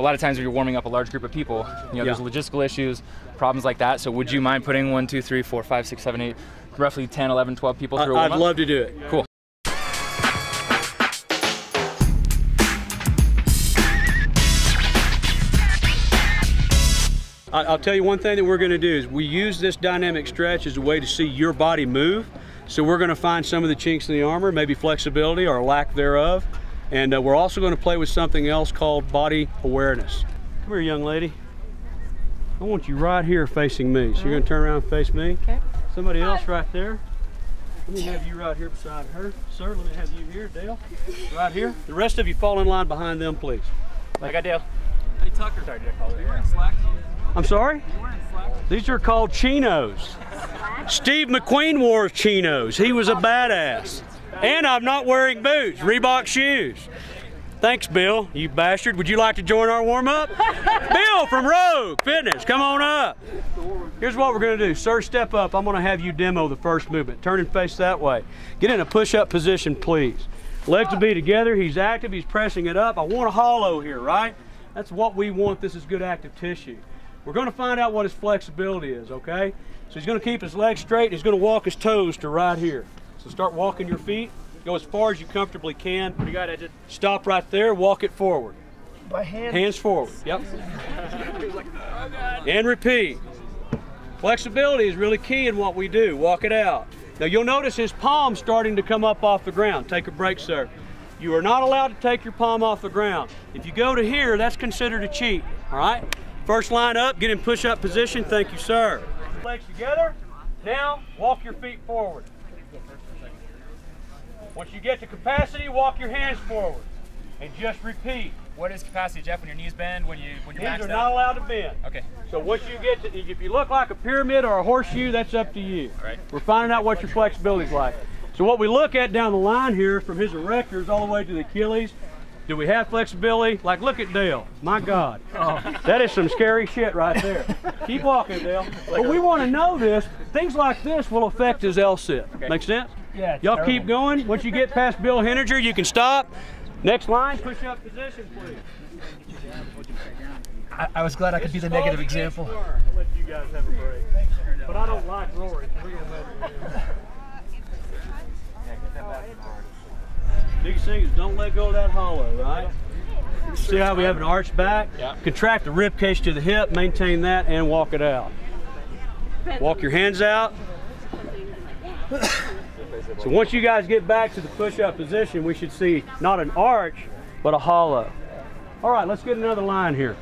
a lot of times when you're warming up a large group of people, you know, there's logistical issues, problems like that. So would you mind putting 1, 2, 3, 4, 5, 6, 7, 8, roughly 10, 11, 12 people through a warm-up? I'd love to do it. Cool. I'll tell you one thing that we're going to do is we use this dynamic stretch as a way to see your body move. So we're going to find some of the chinks in the armor, maybe flexibility or lack thereof. And we're also going to play with something else called body awareness. Come here, young lady. I want you right here facing me. So you're going to turn around and face me. Okay. Somebody else right there. Let me have you right here beside her. Sir, let me have you here, Dale. Right here. The rest of you fall in line behind them, please. I got Dale. Hey, Tucker. Sorry, did I call you? You're wearing slacks. I'm sorry? These are called chinos. Steve McQueen wore chinos. He was a badass. And I'm not wearing boots, Reebok shoes. Thanks, Bill, you bastard. Would you like to join our warm-up? Bill from Rogue Fitness, come on up. Here's what we're gonna do. Sir, step up. I'm gonna have you demo the first movement. Turn and face that way. Get in a push-up position, please. Legs to be together. He's active, he's pressing it up. I want a hollow here, right? That's what we want. This is good active tissue. We're going to find out what his flexibility is, okay? So he's going to keep his legs straight. He's going to walk his toes to right here. So start walking your feet. Go as far as you comfortably can. You got it. Stop right there. Walk it forward. By hand. Hands forward. Yep. And repeat. Flexibility is really key in what we do. Walk it out. Now you'll notice his palm's starting to come up off the ground. Take a break, sir. You are not allowed to take your palm off the ground. If you go to here, that's considered a cheat, all right? First line up, get in push-up position. Thank you, sir. Legs together. Now, walk your feet forward. Once you get to capacity, walk your hands forward. And just repeat. What is capacity, Jeff, when your knees bend, when you're maxed out? Knees are not allowed to bend. Okay. So once you get to, if you look like a pyramid or a horseshoe, that's up to you. All right. We're finding out what your flexibility is like. So what we look at down the line here, from his erectors all the way to the Achilles, do we have flexibility? Like, look at Dale. My God. Oh, that is some scary shit right there. Keep walking, Dale. But we want to know this. Things like this will affect his L-sit. Okay. Make sense? Yeah. Y'all keep going. Once you get past Bill Henniger, you can stop. Next line, push up position, please. I was glad I could be the negative example. I'll let you guys have a break. But I don't like Rory. Biggest thing is don't let go of that hollow, right? See how we have an arched back? Yeah. Contract the rib cage to the hip, maintain that, and walk it out. Walk your hands out. So once you guys get back to the push-up position, we should see not an arch, but a hollow. All right, let's get another line here.